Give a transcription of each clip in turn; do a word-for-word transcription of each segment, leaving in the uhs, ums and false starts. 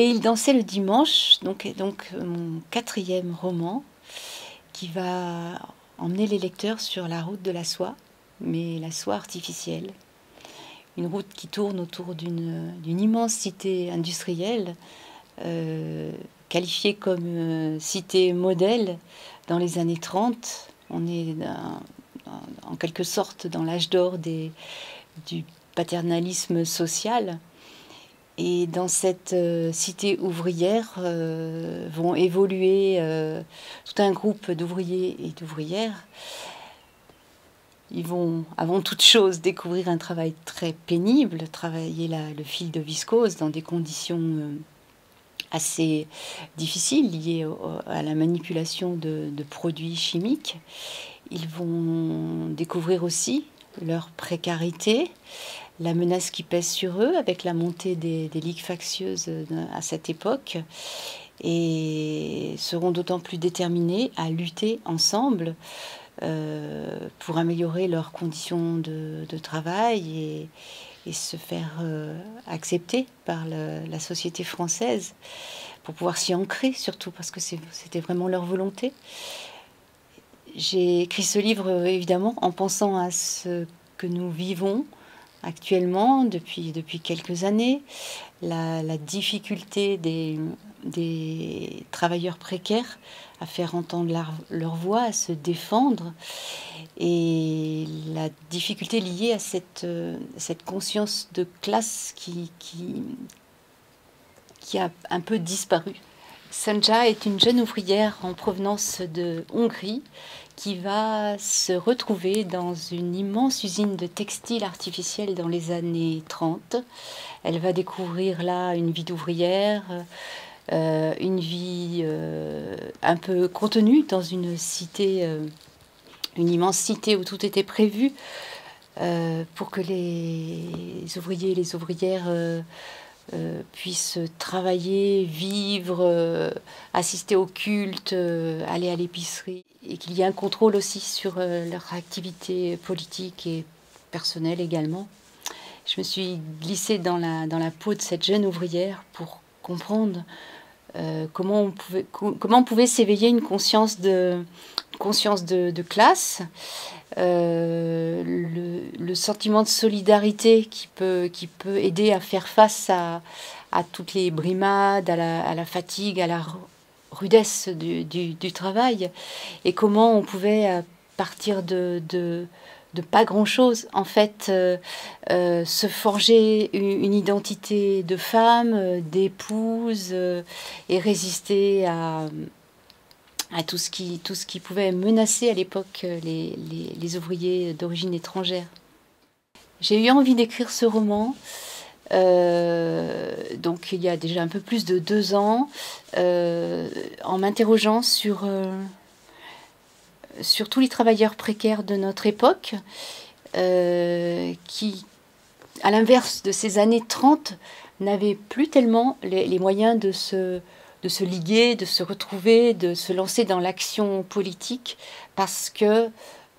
Et ils dansaient le dimanche, donc, donc mon quatrième roman qui va emmener les lecteurs sur la route de la soie, mais la soie artificielle. Une route qui tourne autour d'une immense cité industrielle, euh, qualifiée comme euh, cité modèle dans les années trente. On est en quelque sorte dans l'âge d'or du paternalisme social. Et dans cette euh, cité ouvrière euh, vont évoluer euh, tout un groupe d'ouvriers et d'ouvrières. Ils vont, avant toute chose, découvrir un travail très pénible, travailler la, le fil de viscose dans des conditions euh, assez difficiles liées au, à la manipulation de, de produits chimiques. Ils vont découvrir aussi leur précarité, la menace qui pèse sur eux avec la montée des, des ligues factieuses à cette époque, et seront d'autant plus déterminés à lutter ensemble euh, pour améliorer leurs conditions de, de travail et, et se faire euh, accepter par le, la société française, pour pouvoir s'y ancrer surtout, parce que c'était vraiment leur volonté. J'ai écrit ce livre évidemment en pensant à ce que nous vivons actuellement, depuis, depuis quelques années, la, la difficulté des, des travailleurs précaires à faire entendre leur, leur voix, à se défendre, et la difficulté liée à cette, cette conscience de classe qui, qui, qui a un peu disparu. Sonja est une jeune ouvrière en provenance de Hongrie qui va se retrouver dans une immense usine de textile artificiel dans les années trente. Elle va découvrir là une vie d'ouvrière, euh, une vie euh, un peu contenue dans une cité, euh, une immense cité où tout était prévu euh, pour que les ouvriers et les ouvrières euh, Euh, puissent travailler, vivre, euh, assister au culte, euh, aller à l'épicerie, et qu'il y ait un contrôle aussi sur euh, leur activité politique et personnelle également. Je me suis glissée dans la, dans la peau de cette jeune ouvrière pour comprendre euh, comment on pouvait, co comment pouvait s'éveiller une conscience de, conscience de, de classe, euh, le, le sentiment de solidarité qui peut, qui peut aider à faire face à, à toutes les brimades, à la, à la fatigue, à la rudesse du, du, du travail, et comment on pouvait, à partir de, de, de pas grand-chose, en fait, euh, euh, se forger une, une identité de femme, d'épouse, euh, et résister à... à tout ce qui, tout ce qui pouvait menacer à l'époque les, les, les ouvriers d'origine étrangère. J'ai eu envie d'écrire ce roman, euh, donc il y a déjà un peu plus de deux ans, euh, en m'interrogeant sur, euh, sur tous les travailleurs précaires de notre époque, euh, qui, à l'inverse de ces années trente, n'avaient plus tellement les, les moyens de se... de se liguer, de se retrouver, de se lancer dans l'action politique, parce que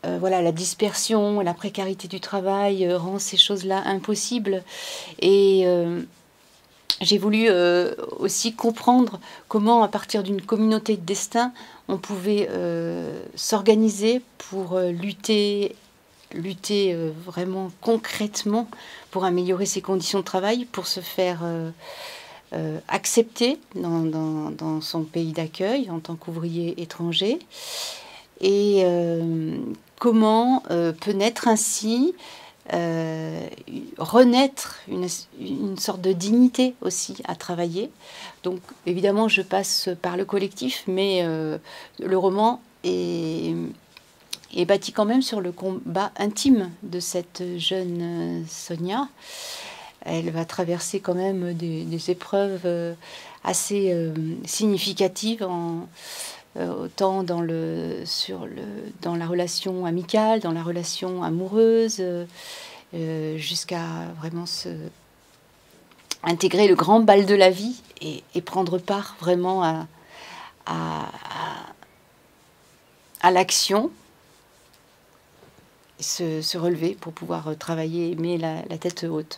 euh, voilà, la dispersion, la précarité du travail euh, rend ces choses-là impossibles. Et euh, j'ai voulu euh, aussi comprendre comment, à partir d'une communauté de destin, on pouvait euh, s'organiser pour euh, lutter lutter euh, vraiment concrètement pour améliorer ses conditions de travail, pour se faire... Euh, Euh, accepté dans, dans, dans son pays d'accueil en tant qu'ouvrier étranger, et euh, comment euh, peut naître ainsi, euh, renaître une, une sorte de dignité aussi à travailler. Donc évidemment je passe par le collectif, mais euh, le roman est, est bâti quand même sur le combat intime de cette jeune Sonja. Elle va traverser quand même des, des épreuves assez euh, significatives, en, euh, autant dans, le, sur le, dans la relation amicale, dans la relation amoureuse, euh, jusqu'à vraiment se, intégrer le grand bal de la vie et, et prendre part vraiment à, à, à, à l'action. Se, se relever pour pouvoir travailler, mais la, la tête haute.